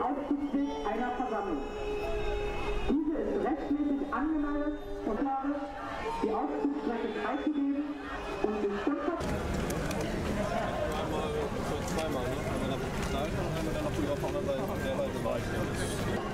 den Aufzugsweg einer Versammlung. Diese ist rechtmäßig angemeldet und habe die Aufzugsstrecke freizugeben und den Stuttgart. Zweimal, ne? Einmal auf der Seite und einmal dann auf der anderen Seite.